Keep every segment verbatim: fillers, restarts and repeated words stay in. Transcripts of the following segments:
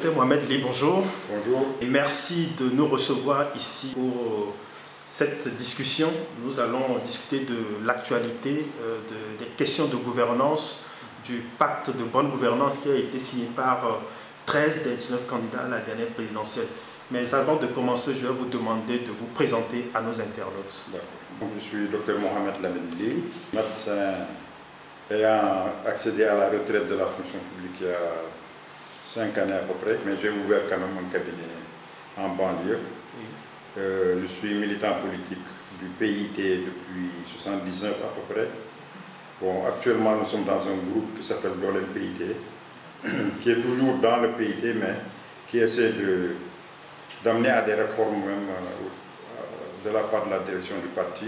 Docteur Mohamed Ly, bonjour. Bonjour. Et merci de nous recevoir ici pour cette discussion. Nous allons discuter de l'actualité, euh, de, des questions de gouvernance, du pacte de bonne gouvernance qui a été signé par euh, treize des dix-neuf candidats à la dernière présidentielle. Mais avant de commencer, je vais vous demander de vous présenter à nos internautes. Je suis Docteur Mohamed Lamine Ly, médecin ayant accédé à la retraite de la fonction publique il y a cinq années à peu près, mais j'ai ouvert quand même un cabinet en banlieue. Oui. Euh, je suis militant politique du P I T depuis soixante-dix-neuf à peu près. Bon, actuellement, nous sommes dans un groupe qui s'appelle Dolele P I T, qui est toujours dans le P I T, mais qui essaie de d'amener à des réformes même euh, de la part de la direction du parti.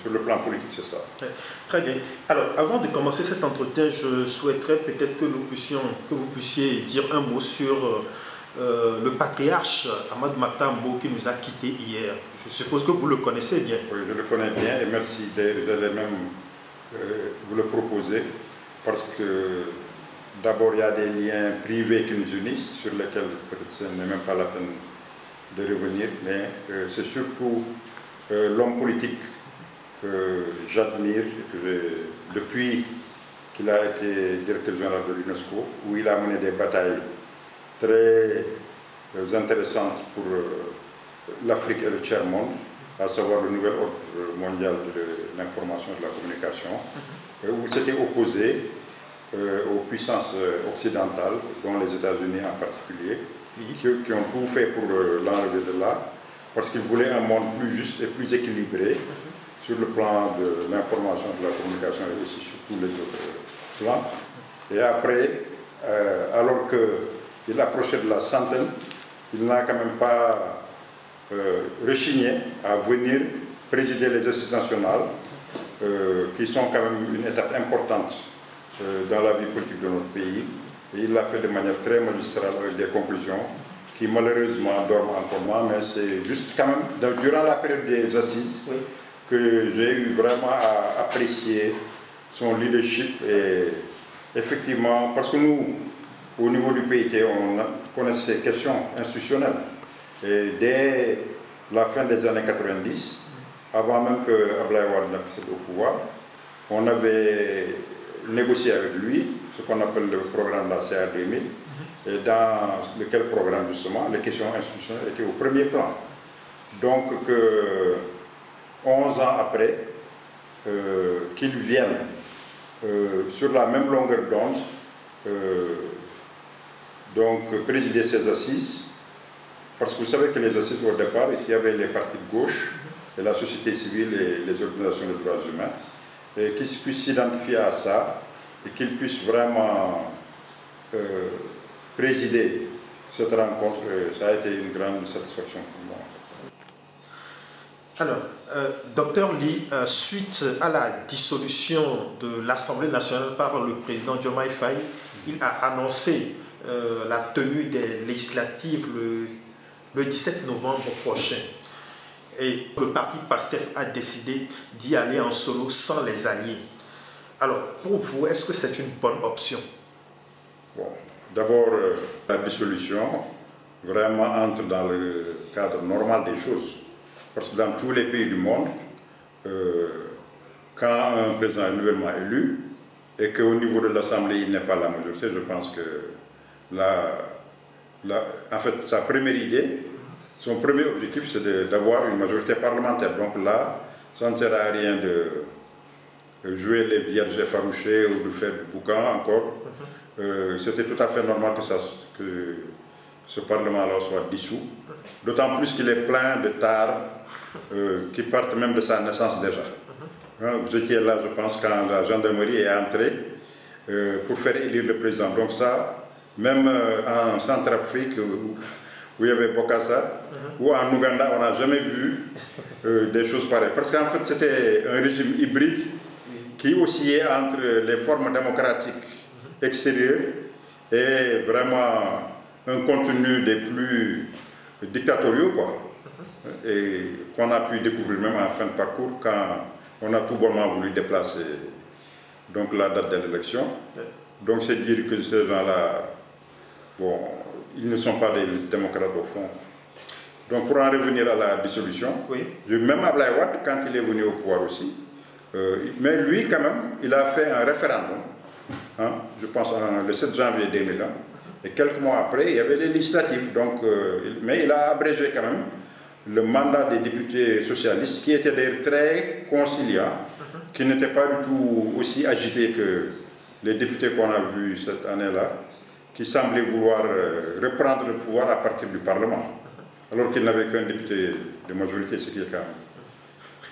Sur le plan politique, c'est ça. Okay. Très bien. Alors, avant de commencer cet entretien, je souhaiterais peut-être que, que vous puissiez dire un mot sur euh, le patriarche Ahmad Matambo qui nous a quittés hier. Je suppose que vous le connaissez bien. Oui, je le connais bien et merci d'aller même euh, vous le proposer parce que d'abord, il y a des liens privés qui nous unissent sur lesquels ce n'est même pas la peine de revenir, mais euh, c'est surtout euh, l'homme politique que j'admire depuis qu'il a été directeur général de l'UNESCO, où il a mené des batailles très euh, intéressantes pour euh, l'Afrique et le tiers-monde, à savoir le nouvel ordre mondial de l'information et de la communication, où s'était opposé Euh, aux puissances occidentales, dont les États-Unis en particulier, qui, qui ont tout fait pour euh, l'enlever de là, parce qu'ils voulaient un monde plus juste et plus équilibré sur le plan de l'information, de la communication et aussi sur tous les autres plans. Et après, euh, alors qu'il approchait de la centaine, il n'a quand même pas euh, rechigné à venir présider les assises nationales, euh, qui sont quand même une étape importante dans la vie politique de notre pays, et il l'a fait de manière très magistrale avec des conclusions qui malheureusement dorment encore moi, mais c'est juste quand même dans, durant la période des assises oui. que j'ai eu vraiment à apprécier son leadership. Et effectivement, parce que nous, au niveau du P I T, on connaît ces questions institutionnelles, et dès la fin des années quatre-vingt-dix, avant même que Abdoulaye Wade n'accède au pouvoir, on avait négocier avec lui ce qu'on appelle le programme de la C A deux mille, et dans lequel programme justement les questions institutionnelles étaient au premier plan. Donc que onze ans après, euh, qu'ils viennent euh, sur la même longueur d'onde, euh, donc présider ces assises, parce que vous savez que les assises au départ, il y avait les partis de gauche, et la société civile et les organisations de droits humains, et qu'ils puissent s'identifier à ça et qu'ils puissent vraiment euh, présider cette rencontre. Ça a été une grande satisfaction pour moi. Alors, euh, docteur Ly, euh, suite à la dissolution de l'Assemblée nationale par le président Diomaye Faye, il a annoncé euh, la tenue des législatives le, le dix-sept novembre prochain. Et le parti Pastef a décidé d'y aller en solo sans les alliés. Alors, pour vous, est-ce que c'est une bonne option? Bon, d'abord, euh, la dissolution vraiment entre dans le cadre normal des choses. Parce que dans tous les pays du monde, euh, quand un président est nouvellement élu et qu'au niveau de l'Assemblée, il n'est pas la majorité, je pense que la, la, en fait, sa première idée, son premier objectif, c'est d'avoir une majorité parlementaire. Donc là, ça ne sert à rien de jouer les vierges effarouchées ou de faire du boucan encore. Euh, C'était tout à fait normal que, ça, que ce Parlement-là soit dissous. D'autant plus qu'il est plein de tares euh, qui partent même de sa naissance déjà. Hein, vous étiez là, je pense, quand la gendarmerie est entrée euh, pour faire élire le président. Donc ça, même euh, en Centrafrique, où, où il y avait Bokassa, mm-hmm. ou en Ouganda, on n'a jamais vu euh, des choses pareilles. Parce qu'en fait, c'était un régime hybride qui oscillait entre les formes démocratiques extérieures et vraiment un contenu des plus dictatoriaux, quoi. Et qu'on a pu découvrir même en fin de parcours quand on a tout bonnement voulu déplacer donc, la date de l'élection. Donc c'est dire que ces gens-là, bon, ils ne sont pas des démocrates au fond. Donc pour en revenir à la dissolution, oui. Même Abdoulaye Wade, quand il est venu au pouvoir aussi, euh, mais lui quand même, il a fait un référendum, hein, je pense en, le sept janvier deux mille un, et quelques mois après, il y avait les législatives, donc, euh, il, mais il a abrégé quand même le mandat des députés socialistes, qui étaient d'ailleurs très conciliants, qui n'étaient pas du tout aussi agités que les députés qu'on a vus cette année-là, qui semblaient vouloir reprendre le pouvoir à partir du Parlement, alors qu'ils n'avaient qu'un député de majorité, ce qui est quand même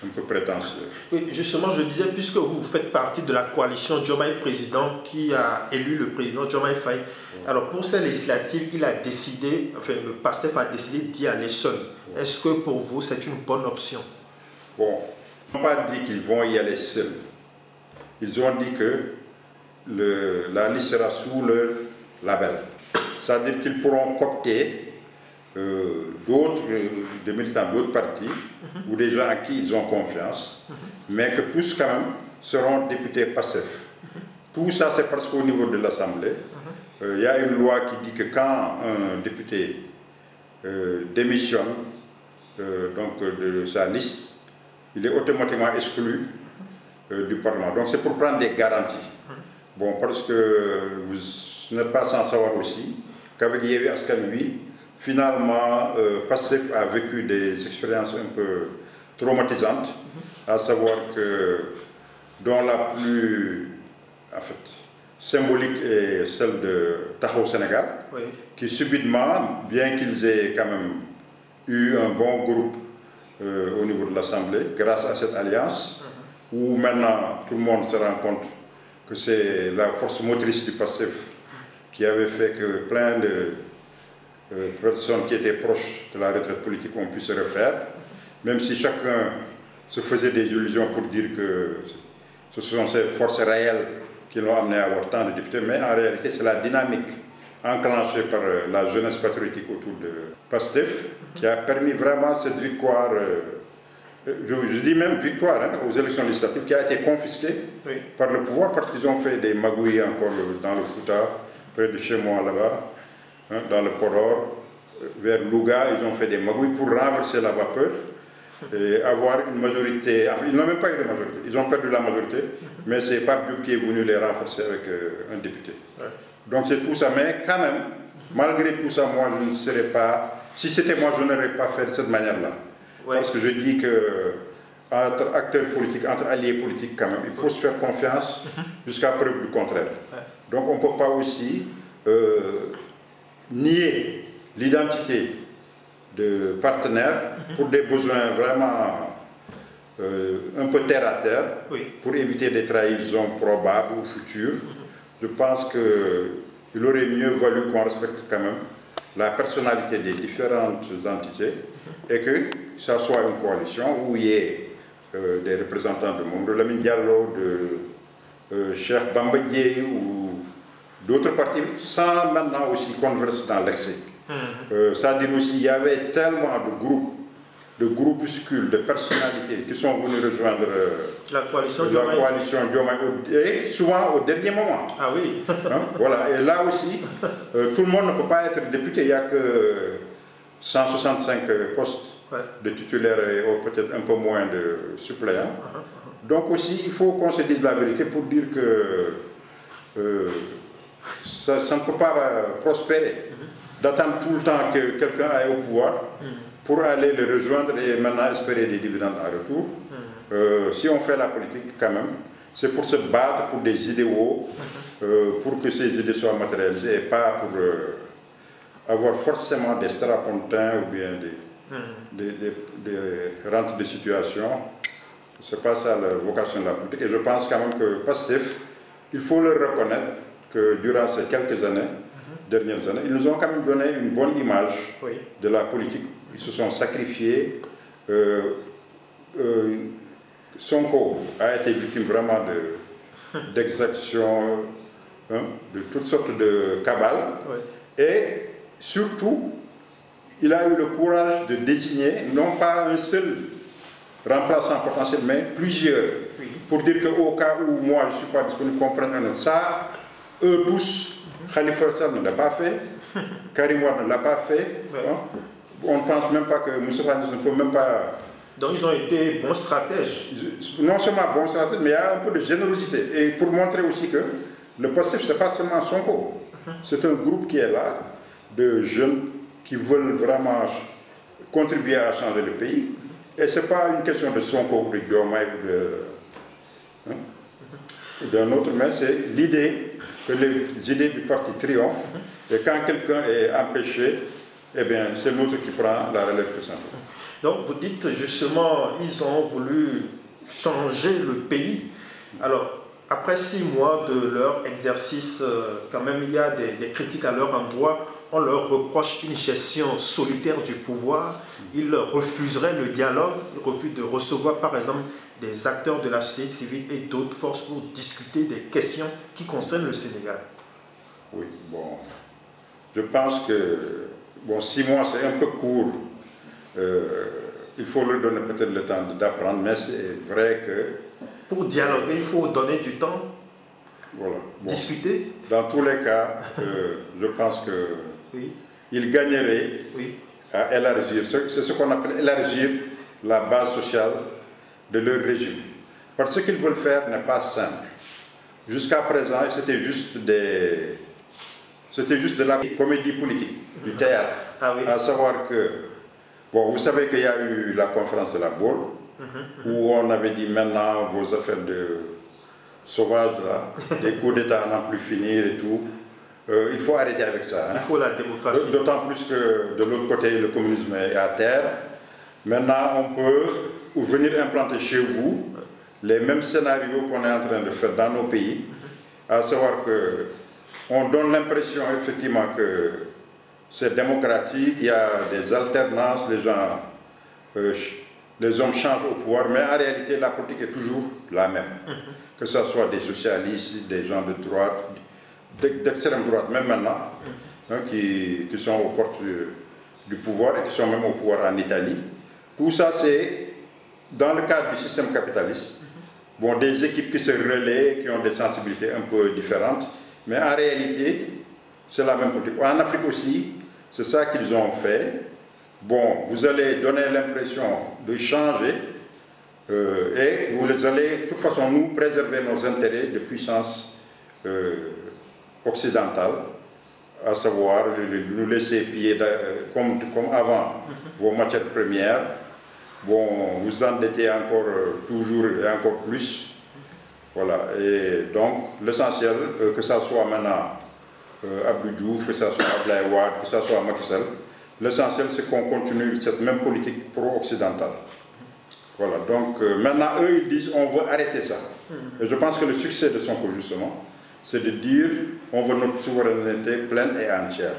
un peu prétentieux. Oui, justement, je disais, puisque vous faites partie de la coalition Diomaye Président qui a élu le président Diomaye Faye, oui. Alors pour ces législatives, il a décidé, enfin le Pastef a décidé d'y aller seul. Oui. Est-ce que pour vous, c'est une bonne option? Bon, ils n'ont pas dit qu'ils vont y aller seuls. Ils ont dit que le, la liste sera sous leur label. C'est-à-dire qu'ils pourront coopter euh, d'autres, des militants d'autres partis, mm-hmm. ou des gens à qui ils ont confiance, mm-hmm. mais que tous quand même seront députés Pastef. Mm-hmm. Tout ça c'est parce qu'au niveau de l'Assemblée, il mm-hmm. euh, y a une loi qui dit que quand un député euh, démissionne euh, donc, de sa liste, il est automatiquement exclu euh, du Parlement. Donc c'est pour prendre des garanties. Bon, parce que vous n'êtes pas sans savoir aussi qu'avec Yves Camilly, finalement, euh, Pastef a vécu des expériences un peu traumatisantes, à savoir que, dont la plus en fait, symbolique est celle de Taxawu Sénégal, oui. qui subitement, bien qu'ils aient quand même eu un bon groupe Euh, au niveau de l'Assemblée, grâce à cette alliance, mmh. où maintenant tout le monde se rend compte que c'est la force motrice du Pastef qui avait fait que plein de euh, personnes qui étaient proches de la retraite politique ont pu se refaire, même si chacun se faisait des illusions pour dire que ce sont ces forces réelles qui l'ont amené à avoir tant de députés, mais en réalité c'est la dynamique enclenché par la jeunesse patriotique autour de Pastef, qui a permis vraiment cette victoire, euh, je, je dis même victoire hein, aux élections législatives, qui a été confisquée oui. par le pouvoir parce qu'ils ont fait des magouilles encore dans le Fouta, près de chez moi là-bas, hein, dans le Podor, vers Louga, ils ont fait des magouilles pour renverser la vapeur et avoir une majorité, enfin, ils n'ont même pas eu de majorité, ils ont perdu la majorité, mais c'est Pape qui est venu les renforcer avec euh, un député. Ouais. Donc c'est tout ça, mais quand même, malgré tout ça, moi je ne serais pas, si c'était moi je n'aurais pas fait de cette manière-là. Ouais. Parce que je dis que entre acteurs politiques, entre alliés politiques quand même, il faut se faire confiance jusqu'à preuve du contraire. Ouais. Donc on ne peut pas aussi euh, nier l'identité de partenaires pour des besoins vraiment euh, un peu terre à terre, oui. pour éviter des trahisons probables ou futures. Je pense qu'il aurait mieux valu qu'on respecte quand même la personnalité des différentes entités et que ça soit une coalition où il y ait euh, des représentants de membres de Lamine Diallo, de euh, Cheikh Bambégué ou d'autres partis, sans maintenant aussi converser dans l'excès. Euh, ça veut dire aussi qu'il y avait tellement de groupes, de groupuscules, de personnalités qui sont venus rejoindre euh, la coalition Diomaye, et souvent au dernier moment. Ah oui. hein, voilà, et là aussi, euh, tout le monde ne peut pas être député, il n'y a que cent soixante-cinq postes ouais. de titulaires et peut-être un peu moins de suppléants. Uh-huh. Donc aussi, il faut qu'on se dise la vérité pour dire que euh, ça, ça ne peut pas euh, prospérer, uh-huh. d'attendre tout le temps que quelqu'un aille au pouvoir, uh-huh. pour aller le rejoindre et maintenant espérer des dividendes en retour. Mmh. Euh, si on fait la politique quand même, c'est pour se battre pour des idéaux, mmh. euh, pour que ces idées soient matérialisées et pas pour euh, avoir forcément des strapontins ou bien des, mmh. des, des, des rentes de situation. C'est pas ça la vocation de la politique. Et je pense quand même que Pastef, il faut le reconnaître que durant ces quelques années, dernières années, ils nous ont quand même donné une bonne image oui. de la politique. Ils se sont sacrifiés. Euh, euh, Sonko a été victime vraiment d'exactions, de, hein, de toutes sortes de cabales. Oui. Et surtout, il a eu le courage de désigner non pas un seul remplaçant potentiel, mais plusieurs. Oui. Pour dire qu'au cas où moi je ne suis pas disponible, qu'on prenne un autre. Ça, eux tous, Khalifa Sall ne l'a pas fait, Karim Wade ne l'a pas fait. Ouais. Hein. On ne pense même pas que Moussa Fadis ne peut même pas... Donc ils ont été bons stratèges. Non seulement bons stratèges, mais il y a un peu de générosité. Et pour montrer aussi que le Pastef, ce n'est pas seulement Sonko. C'est un groupe qui est là, de jeunes qui veulent vraiment contribuer à changer le pays. Et ce n'est pas une question de Sonko ou de Diomaye ou de... Hein, d'un autre, mais c'est l'idée que les idées du parti triomphent. Et quand quelqu'un est empêché, eh bien, c'est l'autre qui prend la relève de ça. Donc vous dites justement, ils ont voulu changer le pays. Alors, après six mois de leur exercice, quand même il y a des, des critiques à leur endroit. On leur reproche une gestion solitaire du pouvoir. Ils refuseraient le dialogue, ils refusent de recevoir par exemple des acteurs de la société civile et d'autres forces pour discuter des questions qui concernent le Sénégal. Oui, bon, je pense que bon, six mois c'est un peu court. Euh, il faut leur donner peut-être le temps d'apprendre, mais c'est vrai que... Pour dialoguer, il faut donner du temps, voilà. Bon, discuter. Dans tous les cas, euh, je pense que oui. ils gagneraient oui. à élargir, c'est ce qu'on appelle élargir la base sociale de leur régime. Parce que ce qu'ils veulent faire n'est pas simple. Jusqu'à présent, c'était juste des, c'était juste de la comédie politique, du théâtre. Ah oui. À savoir que, bon, vous savez qu'il y a eu la conférence de la Baule, mm-hmm. où on avait dit maintenant vos affaires de sauvages, là, des coups d'État n'en plus finir et tout. Euh, il faut arrêter avec ça. Hein. Il faut la démocratie. D'autant plus que de l'autre côté, le communisme est à terre. Maintenant, on peut venir implanter chez vous les mêmes scénarios qu'on est en train de faire dans nos pays. À savoir que on donne l'impression effectivement que c'est démocratique, il y a des alternances, les gens, euh, les hommes changent au pouvoir, mais en réalité, la politique est toujours la même. Que ce soit des socialistes, des gens de droite, d'extrême droite, même maintenant, hein, qui, qui sont aux portes du, du pouvoir et qui sont même au pouvoir en Italie. Tout ça, c'est dans le cadre du système capitaliste. Bon, des équipes qui se relaient, qui ont des sensibilités un peu différentes, mais en réalité, c'est la même politique. En Afrique aussi, c'est ça qu'ils ont fait. Bon, vous allez donner l'impression de changer euh, et vous allez, de toute façon, nous préserver nos intérêts de puissance euh, occidentale, à savoir nous laisser piller comme, comme avant vos matières premières. Bon, vous endettez encore toujours et encore plus. Voilà, et donc l'essentiel, euh, que ça soit maintenant euh, Abdou Diouf, que ça soit Abdoulaye Wade, que ça soit Macky Sall, l'essentiel c'est qu'on continue cette même politique pro-occidentale. Voilà, donc euh, maintenant eux ils disent on veut arrêter ça. Et je pense que le succès de Sonko justement, c'est de dire on veut notre souveraineté pleine et entière.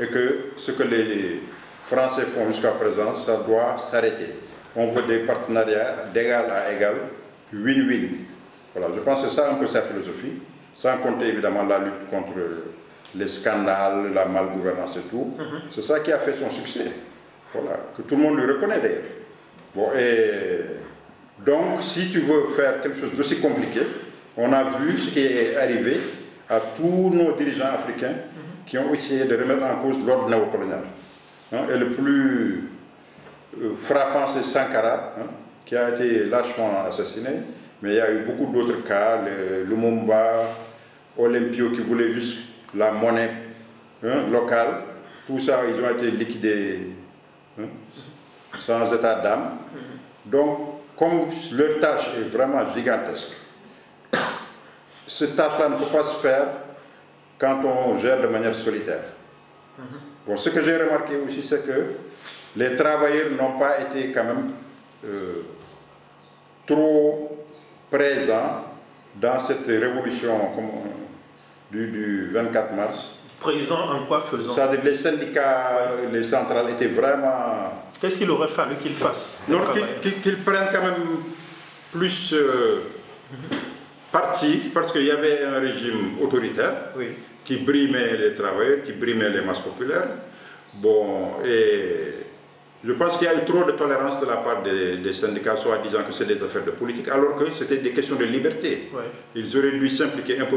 Et que ce que les, les Français font jusqu'à présent, ça doit s'arrêter. On veut des partenariats d'égal à égal, win-win. Voilà, je pense que c'est ça un peu sa philosophie, sans compter évidemment la lutte contre les scandales, la malgouvernance et tout. Mm-hmm. C'est ça qui a fait son succès, voilà, que tout le monde lui reconnaît d'ailleurs. Bon, et donc, si tu veux faire quelque chose d'aussi compliqué, on a vu ce qui est arrivé à tous nos dirigeants africains qui ont essayé de remettre en cause l'ordre néocolonial. Et le plus frappant, c'est Sankara, hein, qui a été lâchement assassiné. Mais il y a eu beaucoup d'autres cas, le Lumumba, Olympio, qui voulait juste la monnaie hein, locale. Tout ça, ils ont été liquidés hein, sans état d'âme. Donc, comme leur tâche est vraiment gigantesque, cette tâche-là ne peut pas se faire quand on gère de manière solitaire. Bon, ce que j'ai remarqué aussi, c'est que les travailleurs n'ont pas été quand même euh, trop présents dans cette révolution comme, du, du vingt-quatre mars. Présents en quoi faisant? C'est-à-dire les syndicats, les centrales étaient vraiment... Qu'est-ce qu'il aurait fallu qu'ils fassent? Qu'ils qu'ils prennent quand même plus euh, parti, parce qu'il y avait un régime autoritaire. Oui. Qui brimait les travailleurs, qui brimait les masses populaires. Bon, et je pense qu'il y a eu trop de tolérance de la part des, des syndicats, soit disant que c'est des affaires de politique, alors que c'était des questions de liberté. Ouais. Ils auraient dû s'impliquer un peu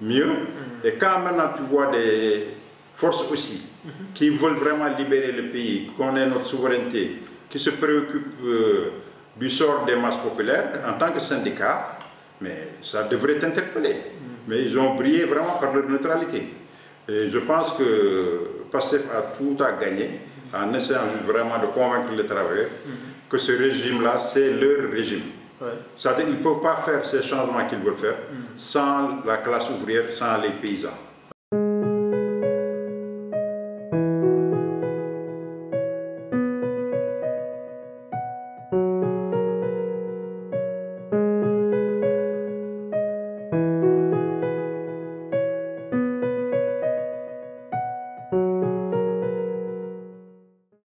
mieux. Mmh. Et quand maintenant tu vois des forces aussi mmh. qui veulent vraiment libérer le pays, qu'on ait notre souveraineté, qui se préoccupent euh, du sort des masses populaires, en tant que syndicat, mais ça devrait t'interpeller. Mmh. Mais ils ont brillé vraiment par leur neutralité. Et je pense que Pastef a tout à gagner en essayant vraiment de convaincre les travailleurs mmh. que ce régime-là, c'est leur régime. Ouais. Ça veut dire qu'ils ne peuvent pas faire ces changements qu'ils veulent faire mmh. sans la classe ouvrière, sans les paysans.